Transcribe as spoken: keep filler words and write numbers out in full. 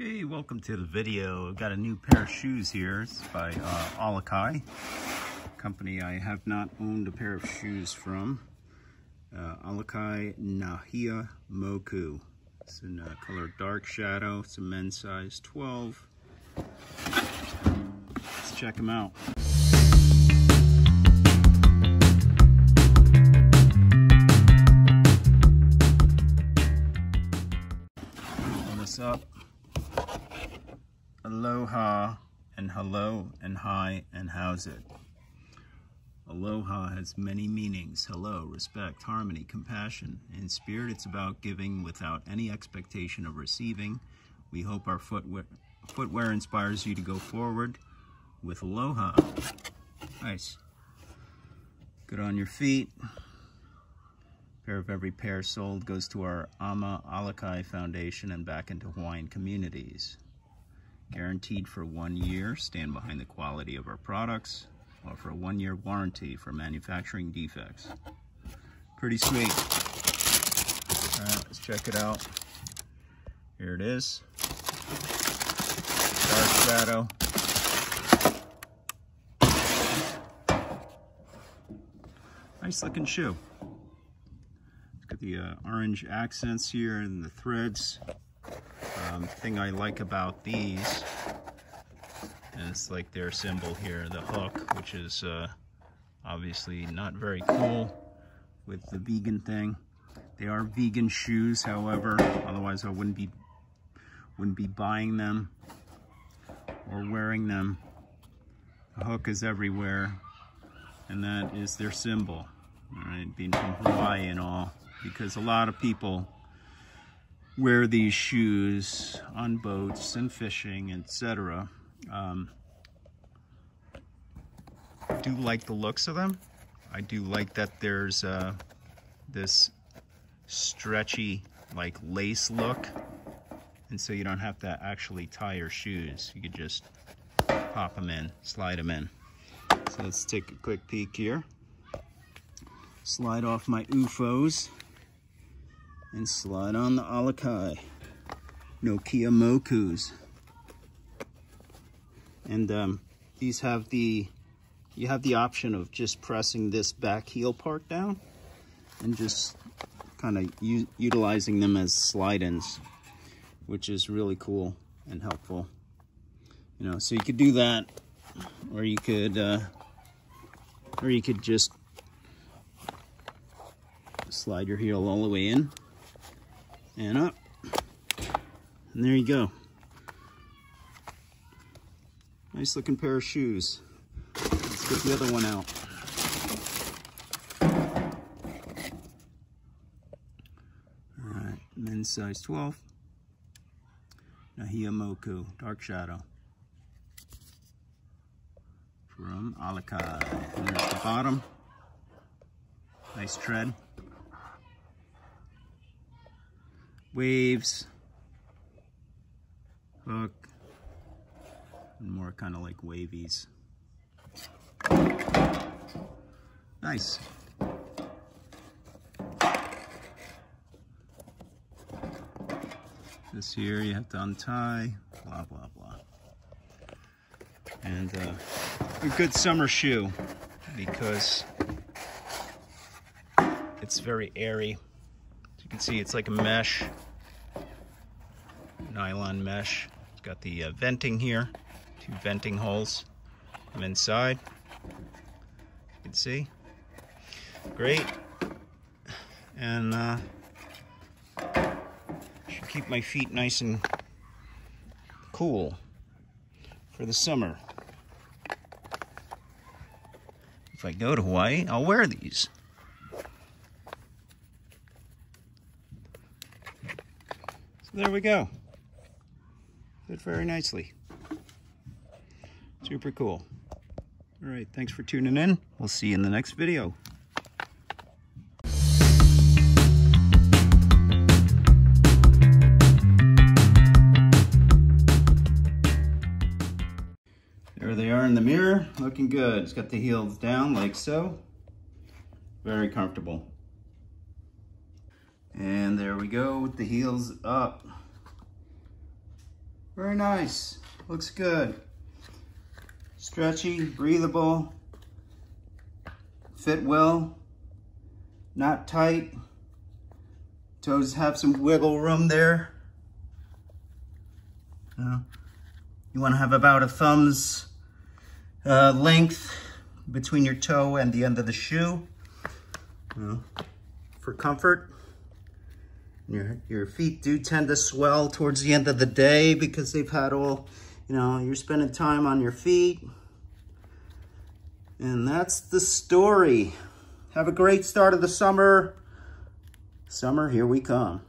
Okay, welcome to the video. I've got a new pair of shoes here. It's by uh, Olukai, a company I have not owned a pair of shoes from. Uh, Olukai Nahia Moku. It's in uh, color dark shadow. It's a men's size twelve. Let's check them out. Open this up. Aloha and hello and hi and how's it? Aloha has many meanings: hello, respect, harmony, compassion. In spirit, it's about giving without any expectation of receiving. We hope our footwear, footwear inspires you to go forward with aloha. Nice. Good on your feet. A pair of every pair sold goes to our Ama Alakai Foundation and back into Hawaiian communities. Guaranteed for one year, stand behind the quality of our products, or for a one-year warranty for manufacturing defects. Pretty sweet. All right, let's check it out. Here it is. Dark shadow. Nice looking shoe. It's got the uh, orange accents here and the threads. Um, thing I like about these is like their symbol here, the hook, which is uh, obviously not very cool with the vegan thing. They are vegan shoes, however, otherwise I wouldn't be wouldn't be buying them or wearing them. The hook is everywhere, and that is their symbol. All right, being from Hawaii and all, because a lot of people wear these shoes on boats and fishing, et cetera. Um, I do like the looks of them. I do like that there's uh, this stretchy, like, lace look, and so you don't have to actually tie your shoes. You could just pop them in, slide them in. So let's take a quick peek here. Slide off my U F Os. And slide on the Olukai Nahia Mokus. And um, these have the, you have the option of just pressing this back heel part down and just kind of utilizing them as slide-ins, which is really cool and helpful. You know, so you could do that, or you could, uh, or you could just slide your heel all the way in. And up, and there you go. Nice looking pair of shoes. Let's get the other one out. All right, men's size twelve. Nahia Moku, dark shadow. From Olukai. And there's the bottom. Nice tread. Waves, hook, and more kind of like wavies. Nice. This here you have to untie, blah, blah, blah. And uh, a good summer shoe because it's very airy. As you can see, it's like a mesh. Nylon mesh. It's got the uh, venting here, two venting holes. I'm inside. You can see. Great. And uh, should keep my feet nice and cool for the summer. If I go to Hawaii, I'll wear these. So there we go. Fit very nicely. Super cool. All right, thanks for tuning in. We'll see you in the next video. There they are in the mirror, looking good. It's got the heels down like so. Very comfortable. And there we go with the heels up. Very nice, looks good. Stretchy, breathable, fit well, not tight. Toes have some wiggle room there. Uh, you wanna have about a thumb's uh, length between your toe and the end of the shoe uh, for comfort. Your, your feet do tend to swell towards the end of the day because they've had all, you know, you're spending time on your feet. And that's the story. Have a great start of the summer. Summer, here we come.